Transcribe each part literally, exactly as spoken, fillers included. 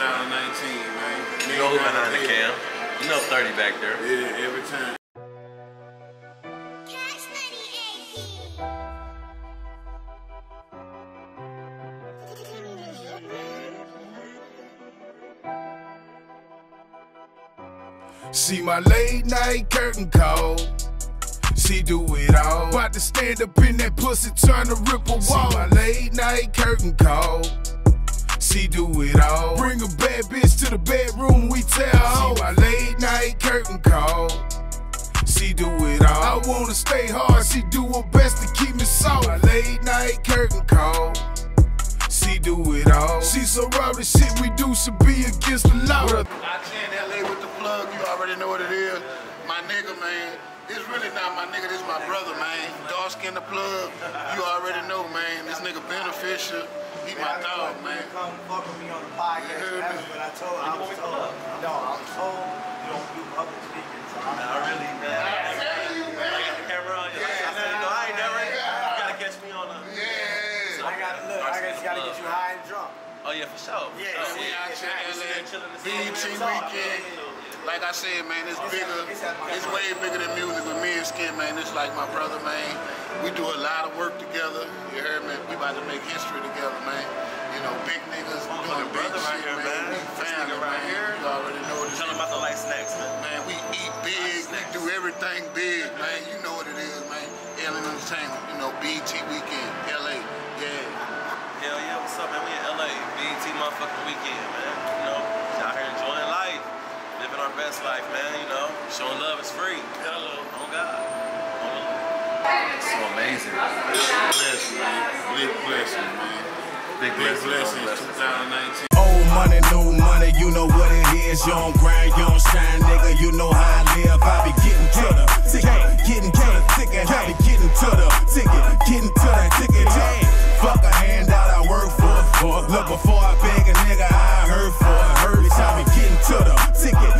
nineteen, man. You know who behind the cam? You know thirty back there. Yeah, every time. See my late night curtain call. She do it all. About to stand up in that pussy, trying to rip a wall. See my late night curtain call. She do it all. Bring a bad bitch to the bedroom, we tell her. See my late night curtain call. She do it all. I wanna stay hard, she do her best to keep me soft. My late night curtain call. She do it all. She so raw, the shit we do should be against the law. I ten L A with the plug, you already know what it is. My nigga, man. It's really not my nigga, this my brother, man. Dark skin the plug, you already know, man. This nigga beneficial, he my dog, man. Come fuck with me on the podcast, that's what I told him. I was told, no, I was told you don't do public speaking. So I'm not really, man. I tell you, man. I got the camera on you. I ain't never, you gotta catch me on a... Yeah. I gotta look, I just gotta get you high and drunk. Oh, yeah, for sure. Yeah, we out here in L A, B E T Weekend. Like I said, man, it's bigger, it's way bigger than music with me and Skin, man. It's like my brother, man. We do a lot of work together, you heard me? We about to make history together, man. You know, big niggas doing big shit, man. We family, man. You already know what it is. Tell them about the light snacks, man. Man, we eat big, we do everything big, man. You know what it is, man. L A Entertainment, you know, B E T Weekend, L A, yeah. Hell yeah, what's up, man? We in L A, B E T motherfucking Weekend, man. You know, y'all here enjoying life. Living our best life, man, you know. Showing love is free. Hello. Oh, God. It's so amazing. Blessing, man. Big blessing, man. Big blessing. twenty nineteen. Old money, new money, you know what it is. You don't grind, you don't shine, nigga. You know how I live. I be getting to the ticket, getting to the ticket. I be getting to the ticket, getting to that ticket. Hey, fuck a handout, I work for it. For. Look, before I beg a nigga, I hurt for it. Hurt it, I be getting to the ticket.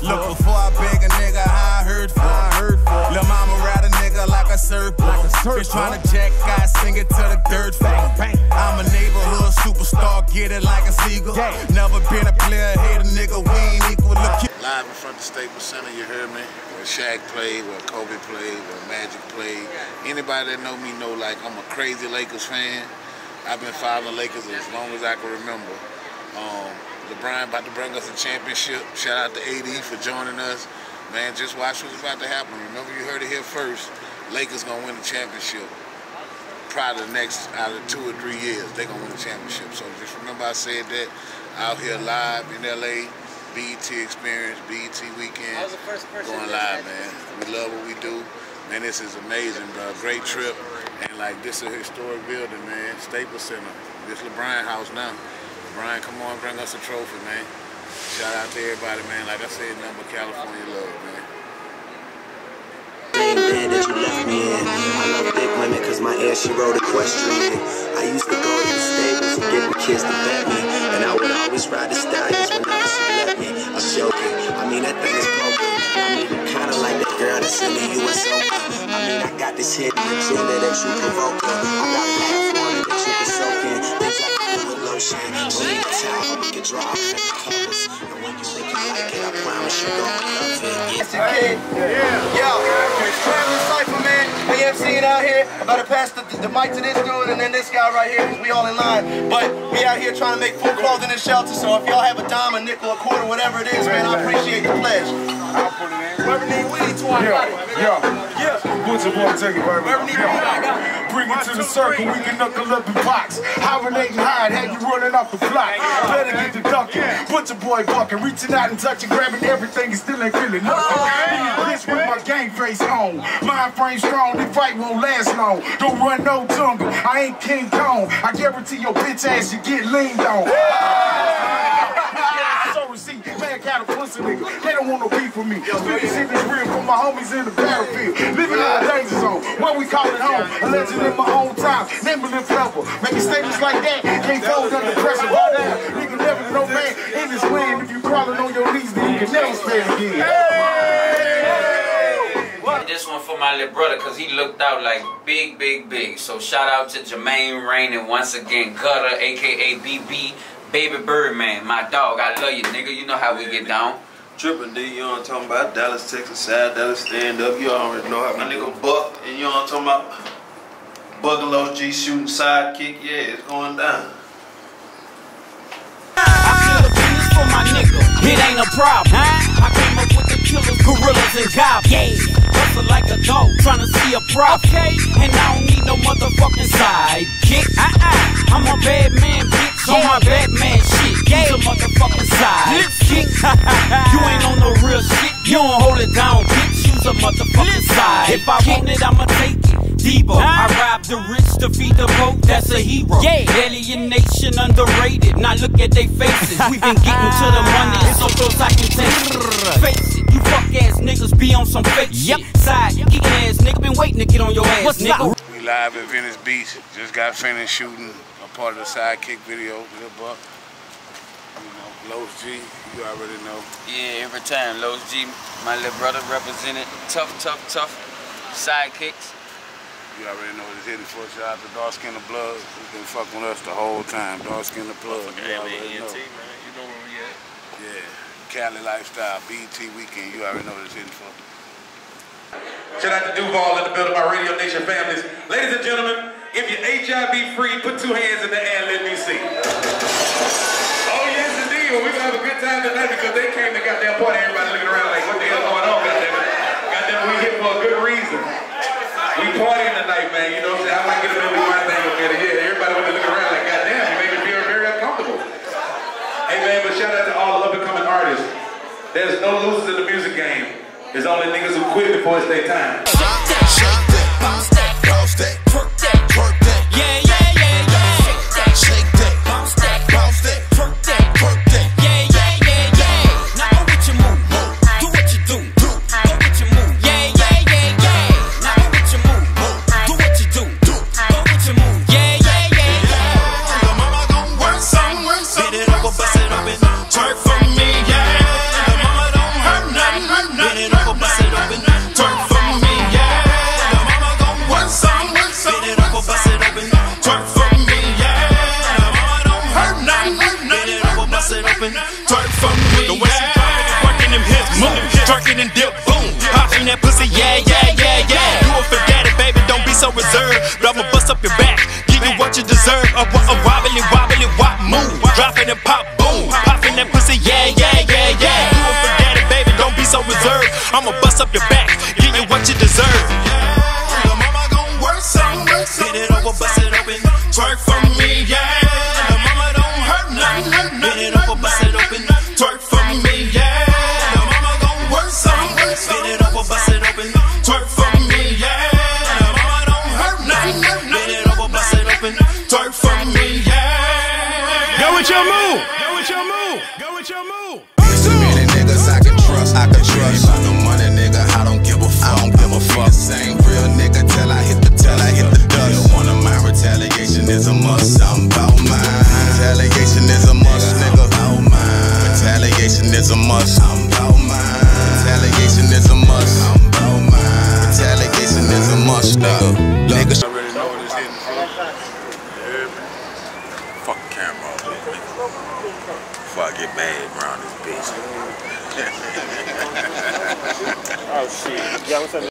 Look, before I beg a nigga, I heard for. I heard for. Lil' mama ride a nigga like a surfer. Like a surfer. Bitch tryna jack, I sing it to the dirt. Bang, bang. I'm a neighborhood superstar, get it like a seagull. Yeah. Never been a player, hate a nigga, we ain't equal. Live in front of the Staples Center, you heard me? Where Shaq played, where Kobe played, where Magic played. Anybody that know me know, like, I'm a crazy Lakers fan. I've been following Lakers as long as I can remember. Um... LeBron about to bring us a championship. Shout out to A D for joining us. Man, just watch what's about to happen. Remember, you heard it here first. Lakers gonna win the championship. Probably the next out of two or three years, they gonna win the championship. So just remember I said that out here live in L A, B E T Experience, B E T Weekend. I was the first person going live, man. We love what we do. Man, this is amazing, bro. Great trip. And like, this is a historic building, man. Staples Center. This LeBron house now. Brian, come on, bring us a trophy, man. Shout out to everybody, man. Like I said, number California love, man. Ain't dead that you left me in. I love big women because my ass, she wrote a question in. I used to go to the Staples and give the kids to bet me. And I would always ride the stallions whenever she let me. I'm joking. I mean, that thing is broken. I mean, I'm kind of like that girl that's in the U S Open. I mean, I got this hidden agenda that you provoke. I got a platform that you can soak in. Things I can do with lotion. Hey, yo, it's Travis Cypher, man. We emceeing out here. About to pass the, the mic to this dude and then this guy right here, because we all in line. But we out here trying to make food, clothing, and shelter. So if y'all have a dime, a nickel, a quarter, whatever it is, man, I appreciate the pledge. I'll put it in. Whoever need weed, too, I got it. Yeah, yeah. Put your boy, take it, baby. Whoever need weed, I got it. Bring it to the circle, we can knuckle up and box. Hibernating hide, had you running off the block. Better get the ducking, butcher boy walking, reaching out and touching, grabbing everything and still ain't feeling nothing. Being this with my game face on. Mind frame strong, the fight won't last long. Don't run no jungle, I ain't King Kong. I guarantee your bitch ass you get leaned on. Got a pussy nigga, they don't want no beef with me. Spitting shit that's real for my homies in the battlefield. Living in the danger zone, where we call it home. A legend in my own time, nimble and flipper. Making statements like that, can't fold under pressure. Hold down, nigga, never no man in this land. If you crawling on your knees, then you can never stand again. Hey! What? this one for my little brother, because he looked out like big, big, big. So shout out to Jermaine Rain and once again Gutter, a k a. B B, Baby Birdman, my dog. I love you, nigga. You know how we get down. Triple D, you know what I'm talking about. Dallas, Texas, side, Dallas stand up. You already know how my nigga Buck, and you know what I'm talking about. Bugalos G shooting sidekick, yeah, it's going down. I feel the penis for my nigga. It ain't a problem. Huh? I came up with the killers, gorillas, and goblins. Yeah. Hustle like a dog, trying to see a prop. Okay. And I don't need no motherfucking sidekick. Uh-uh. I'm a bad man, bitch. Yeah. On my bad man shit. Yeah. He's a motherfucking sidekick. You ain't on no real shit. You don't hold it down, bitch. You's a motherfucking sidekick. If I want it, I'ma take it. Debo. Huh? I rob the rich to feed the boat. That's a hero. Yeah. Alienation underrated. Now look at they faces. We've been getting to the money. So close I can take. Face it, you fuck ass niggas be on some fake yep. shit. Side yep. geek ass nigga been waiting to get on your ass. What's nigga? Up? We live at Venice Beach. Just got finished shooting a part of the sidekick video. Lil Buck, you know, Los G. You already know. Yeah, every time Los G, my little brother represented. Tough, tough, tough sidekicks. You already know what it's hitting for. Shout out to Dark Skin the Plug. He's been fucking with us the whole time. Dark Skin the Plug. You already know. You know where we at. Yeah. Cali Lifestyle, B E T Weekend. You already know what it's hitting for. Shout out to Duval in the building, my Radio Nation families. Ladies and gentlemen, if you're H I V free, put two hands in the air and let me see. Oh, yes, indeed. Well, we're going to have a good time tonight because they came to goddamn party. Everybody looking around like, what the hell's going on, goddamn it? Goddamn, we here for a good reason. We partying tonight, man, you know what I'm saying? I might get a bit of my thing over here. Everybody would be looking around like, goddamn, you make me feel very uncomfortable. Hey, man, but shout out to all up-and-coming artists. There's no losers in the music game. There's only niggas who quit before it's their time. Shop that, shop that, bounce that, bounce that, twerk that, twerk that. Yeah, yeah, yeah, yeah. Shake that, shake that, bounce that, bounce that, twerk that, twerk that. Yeah, yeah, yeah, yeah. Now go with your move, do what you do, do what you move. Yeah, yeah, yeah, yeah. Now go with your move, do what you do, do what you move. Yeah, yeah, yeah, yeah. The mama gon' work some, work some, beat it up or bust it up and twerk for me. Yeah. The mama don't hurt nothing, hurt nothing. Beat it up or bust it up and twerk for me. Yeah. The mama gon' work some, work some, beat it up or bust it up and twerk for me. Yeah. The mama don't hurt nothing, hurt nothing. Beat it up or bust it up and twerk for me. The way she poppin' and workin' them hips, move, twerkin' and dip, boom, poppin' that pussy. Yeah, yeah, yeah, yeah. You a forget it, baby, don't be so reserved. But I'ma bust up your back, give you what you deserve. A wobbly, wobbly, wop move, droppin' and pop, boom, poppin' that pussy. Yeah, yeah, yeah, yeah. You a forget it, baby, don't be so reserved. I'ma bust up your back, give you what you deserve. Yeah, the mama gon' work some, work some, hit it up or bust it up and twerk for me. Yeah, the mama don't hurt nothing, hit it up or bust it up and twerk for me. Yeah, the mama gon' work some, work some, hit it up or bust it up and twerk for me. Yeah, the mama don't hurt nothing, hit it up or bust it up and twerk for me. Yeah, go with your move, go with your move, go with your move. There's too many niggas I can trust, I can trust. Same real nigga till I hit the, till I hit the dust. One of my retaliation is a must. I'm about mine. Retaliation is a must, nigga. I'm about mine. Retaliation is a must. I'm about mine. Retaliation is a must. I'm about mine. Retaliation is a must, nigga. Niggas already know what it's hitting for. Yeah. Fuck the camera off, baby. Before I get mad around this bitch. Oh shit. Yeah, I'm